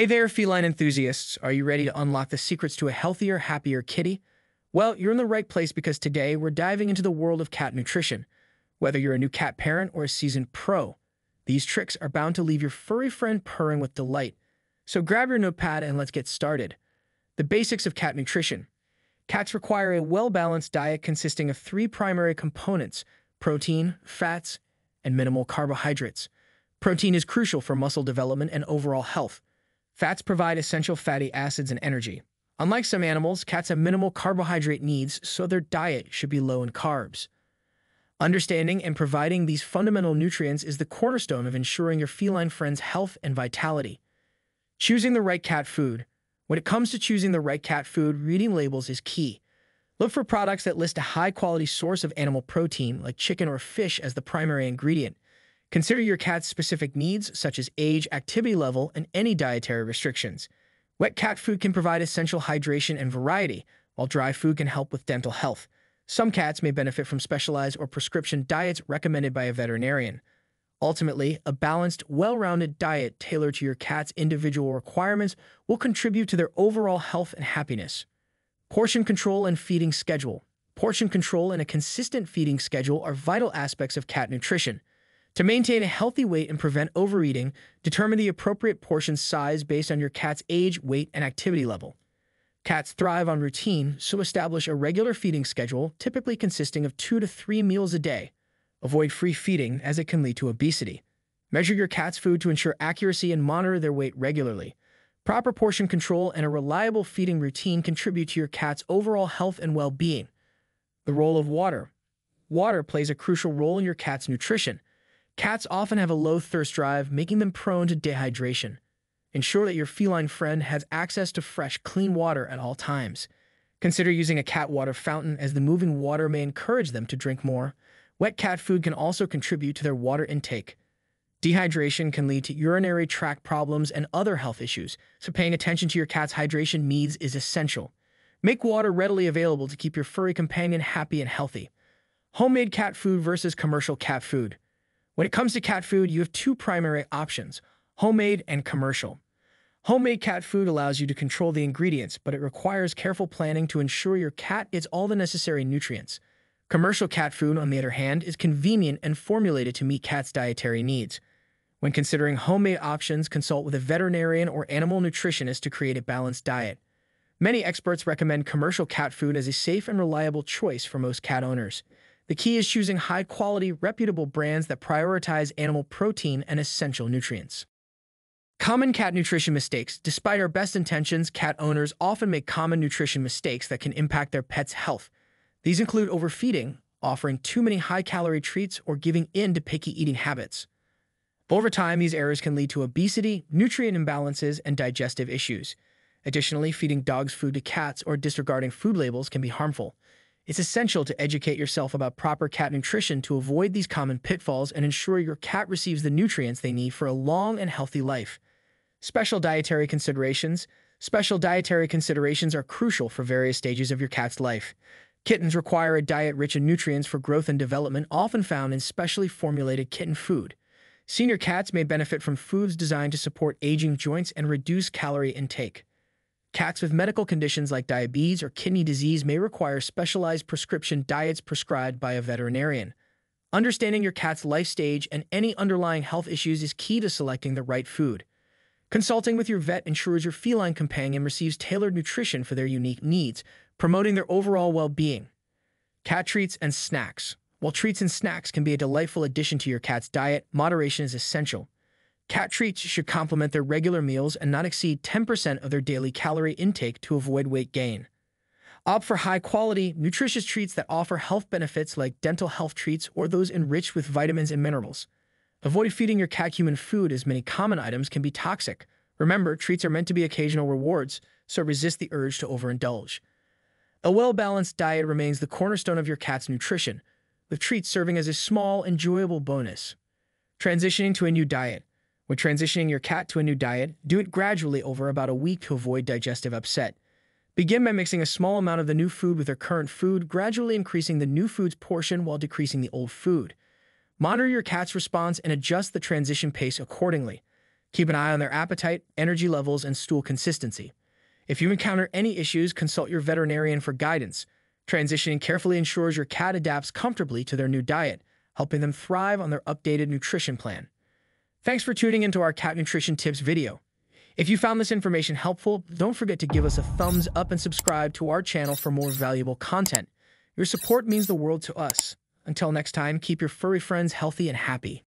Hey there, feline enthusiasts. Are you ready to unlock the secrets to a healthier, happier kitty? Well, you're in the right place because today we're diving into the world of cat nutrition. Whether you're a new cat parent or a seasoned pro, these tricks are bound to leave your furry friend purring with delight. So grab your notepad and let's get started. The basics of cat nutrition. Cats require a well-balanced diet consisting of three primary components: protein, fats, and minimal carbohydrates. Protein is crucial for muscle development and overall health. Fats provide essential fatty acids and energy. Unlike some animals, cats have minimal carbohydrate needs, so their diet should be low in carbs. Understanding and providing these fundamental nutrients is the cornerstone of ensuring your feline friend's health and vitality. Choosing the right cat food. When it comes to choosing the right cat food, reading labels is key. Look for products that list a high-quality source of animal protein, like chicken or fish, as the primary ingredient. Consider your cat's specific needs, such as age, activity level, and any dietary restrictions. Wet cat food can provide essential hydration and variety, while dry food can help with dental health. Some cats may benefit from specialized or prescription diets recommended by a veterinarian. Ultimately, a balanced, well-rounded diet tailored to your cat's individual requirements will contribute to their overall health and happiness. Portion control and feeding schedule. Portion control and a consistent feeding schedule are vital aspects of cat nutrition. To maintain a healthy weight and prevent overeating, determine the appropriate portion size based on your cat's age, weight, and activity level. Cats thrive on routine, so establish a regular feeding schedule, typically consisting of 2 to 3 meals a day. Avoid free feeding, as it can lead to obesity. Measure your cat's food to ensure accuracy and monitor their weight regularly. Proper portion control and a reliable feeding routine contribute to your cat's overall health and well-being. The role of water. Water plays a crucial role in your cat's nutrition. Cats often have a low thirst drive, making them prone to dehydration. Ensure that your feline friend has access to fresh, clean water at all times. Consider using a cat water fountain, as the moving water may encourage them to drink more. Wet cat food can also contribute to their water intake. Dehydration can lead to urinary tract problems and other health issues, so paying attention to your cat's hydration needs is essential. Make water readily available to keep your furry companion happy and healthy. Homemade cat food versus commercial cat food. When it comes to cat food, you have two primary options: homemade and commercial. Homemade cat food allows you to control the ingredients, but it requires careful planning to ensure your cat gets all the necessary nutrients. Commercial cat food, on the other hand, is convenient and formulated to meet cats' dietary needs. When considering homemade options, consult with a veterinarian or animal nutritionist to create a balanced diet. Many experts recommend commercial cat food as a safe and reliable choice for most cat owners. The key is choosing high-quality, reputable brands that prioritize animal protein and essential nutrients. Common cat nutrition mistakes. Despite our best intentions, cat owners often make common nutrition mistakes that can impact their pet's health. These include overfeeding, offering too many high-calorie treats, or giving in to picky eating habits. Over time, these errors can lead to obesity, nutrient imbalances, and digestive issues. Additionally, feeding dogs food to cats or disregarding food labels can be harmful. It's essential to educate yourself about proper cat nutrition to avoid these common pitfalls and ensure your cat receives the nutrients they need for a long and healthy life. Special dietary considerations. Special dietary considerations are crucial for various stages of your cat's life. Kittens require a diet rich in nutrients for growth and development, often found in specially formulated kitten food. Senior cats may benefit from foods designed to support aging joints and reduce calorie intake. Cats with medical conditions like diabetes or kidney disease may require specialized prescription diets prescribed by a veterinarian. Understanding your cat's life stage and any underlying health issues is key to selecting the right food. Consulting with your vet ensures your feline companion receives tailored nutrition for their unique needs, promoting their overall well-being. Cat treats and snacks. While treats and snacks can be a delightful addition to your cat's diet, moderation is essential. Cat treats should complement their regular meals and not exceed 10% of their daily calorie intake to avoid weight gain. Opt for high-quality, nutritious treats that offer health benefits like dental health treats or those enriched with vitamins and minerals. Avoid feeding your cat human food, as many common items can be toxic. Remember, treats are meant to be occasional rewards, so resist the urge to overindulge. A well-balanced diet remains the cornerstone of your cat's nutrition, with treats serving as a small, enjoyable bonus. Transitioning to a new diet. When transitioning your cat to a new diet, do it gradually over about a week to avoid digestive upset. Begin by mixing a small amount of the new food with their current food, gradually increasing the new food's portion while decreasing the old food. Monitor your cat's response and adjust the transition pace accordingly. Keep an eye on their appetite, energy levels, and stool consistency. If you encounter any issues, consult your veterinarian for guidance. Transitioning carefully ensures your cat adapts comfortably to their new diet, helping them thrive on their updated nutrition plan. Thanks for tuning into our Cat Nutrition Tips video. If you found this information helpful, don't forget to give us a thumbs up and subscribe to our channel for more valuable content. Your support means the world to us. Until next time, keep your furry friends healthy and happy.